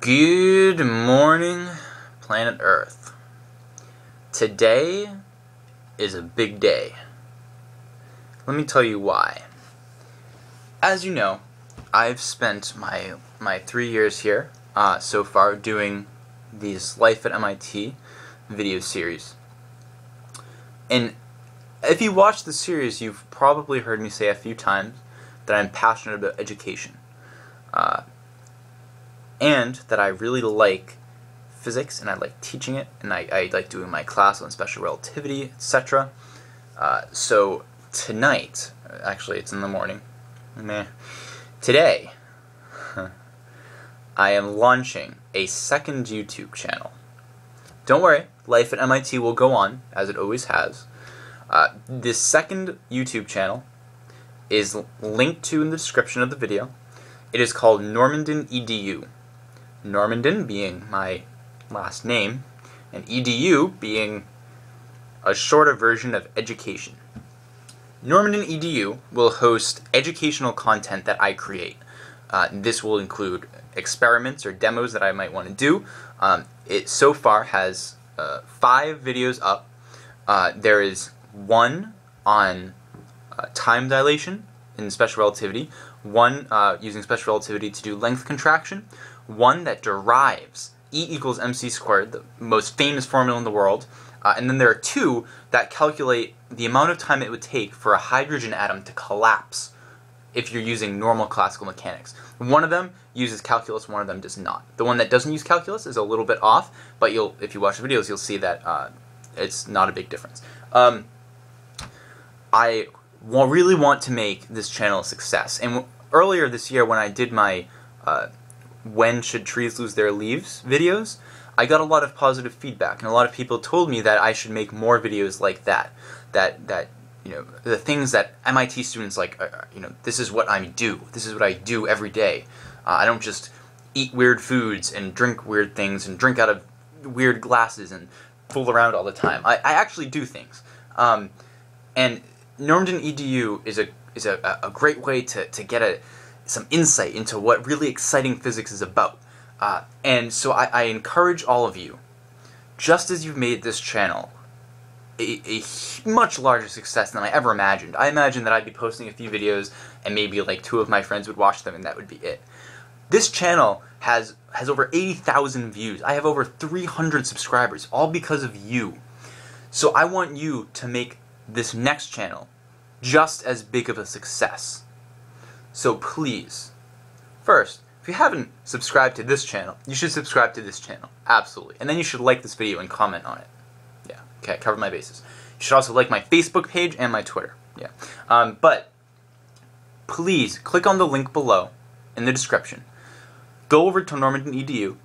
Good morning, planet Earth. Today is a big day. Let me tell you why. As you know, I've spent my 3 years here so far doing these Life at MIT video series. And if you watch the series, you've probably heard me say a few times that I'm passionate about education. And that I really like physics, and I like teaching it, and I like doing my class on special relativity, etc. So tonight, actually it's in the morning, today, I am launching a second YouTube channel. Don't worry, Life at MIT will go on, as it always has. This second YouTube channel is linked to in the description of the video. It is called Normandin EDU. Normandin being my last name, and EDU being a shorter version of education. Normandin EDU will host educational content that I create. This will include experiments or demos that I might want to do. It so far has 5 videos up. There is one on time dilation in special relativity, one using special relativity to do length contraction, one that derives E=mc², the most famous formula in the world, and then there are two that calculate the amount of time it would take for a hydrogen atom to collapse if you're using normal classical mechanics. One of them uses calculus, one of them does not. The one that doesn't use calculus is a little bit off, but if you watch the videos, you'll see that it's not a big difference. I really want to make this channel a success. And earlier this year, when I did my When Should Trees Lose Their Leaves videos, I got a lot of positive feedback, and a lot of people told me that I should make more videos like that. That you know, the things that MIT students like, you know, this is what I do. This is what I do every day. I don't just eat weird foods and drink weird things and drink out of weird glasses and fool around all the time. I actually do things. And Normandin EDU is a great way to get some insight into what really exciting physics is about. And so I encourage all of you, just as you've made this channel a much larger success than I ever imagined. I imagined that I'd be posting a few videos and maybe like 2 of my friends would watch them and that would be it. This channel has over 80,000 views. I have over 300 subscribers, all because of you. So I want you to make this next channel just as big of a success. So please, first, if you haven't subscribed to this channel, you should subscribe to this channel, absolutely. And then you should like this video and comment on it. Yeah, okay, I covered my bases. You should also like my Facebook page and my Twitter, yeah. But please, click on the link below in the description. Go over to Normandin EDU,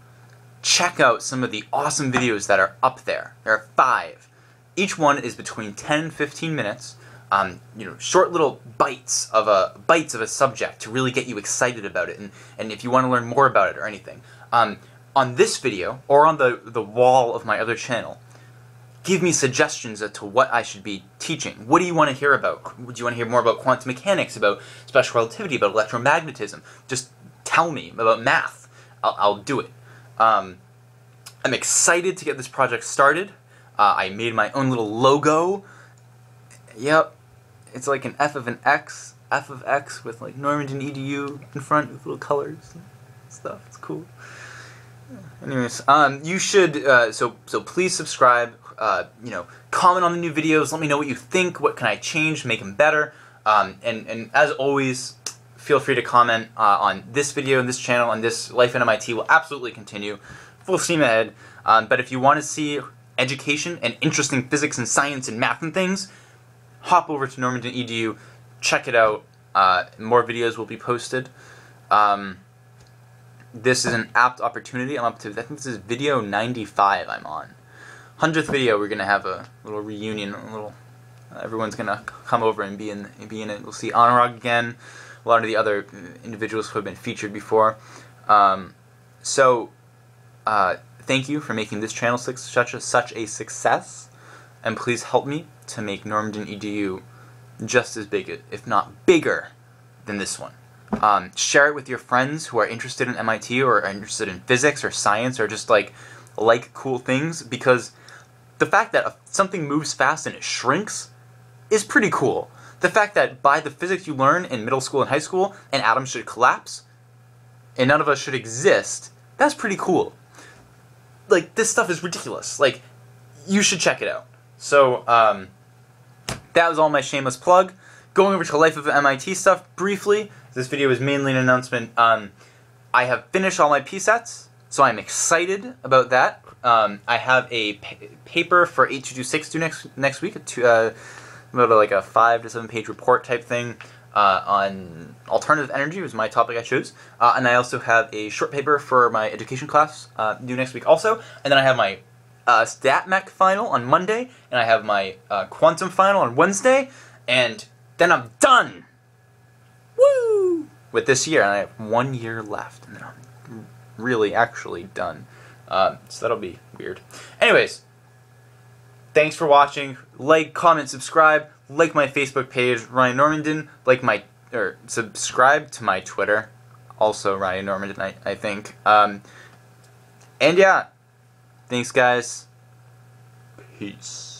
check out some of the awesome videos that are up there. There are 5. Each one is between 10 and 15 minutes, you know, short little bites of a subject to really get you excited about it, and if you want to learn more about it or anything. On this video, or on the wall of my other channel, give me suggestions as to what I should be teaching. What do you want to hear about? Do you want to hear more about quantum mechanics, about special relativity, about electromagnetism? Just tell me about math. I'll do it. I'm excited to get this project started. I made my own little logo. Yep, it's like an F of X with like Normandin EDU in front with little colors and stuff. It's cool. Anyways, you should so please subscribe. You know, comment on the new videos. Let me know what you think. What can I change? Make them better. And as always, feel free to comment on this video, and this channel, and this Life at MIT will absolutely continue, full steam ahead. But if you want to see education and interesting physics and science and math and things, hop over to Normandin EDU, check it out. More videos will be posted. This is an apt opportunity. I'm up to, I think this is video 95 I'm on. 100th video, we're gonna have a little reunion, a little, everyone's gonna come over and be in it. We'll see Anurag again, a lot of the other individuals who have been featured before. Thank you for making this channel such a success, and please help me to make Normandin EDU just as big, if not bigger, than this one. Share it with your friends who are interested in MIT or are interested in physics or science or just like cool things, because the fact that something moves fast and it shrinks is pretty cool. The fact that by the physics you learn in middle school and high school, an atom should collapse and none of us should exist, that's pretty cool. Like, this stuff is ridiculous. Like, you should check it out. So, that was all my shameless plug. Going over to Life of MIT stuff briefly, this video is mainly an announcement. I have finished all my PSATs, so I'm excited about that. I have a paper for 8226 due next week, about like a 5- to 7-page report type thing on alternative energy, was my topic I chose. And I also have a short paper for my education class due next week also. And then I have my StatMech final on Monday, and I have my quantum final on Wednesday, and then I'm done! Woo! With this year, and I have 1 year left, and then I'm really actually done. So that'll be weird. Anyways, thanks for watching. Like, comment, subscribe. Like my Facebook page, Ryan Normandin. Subscribe to my Twitter, also Ryan Normandin, I think. And yeah, thanks guys. Peace.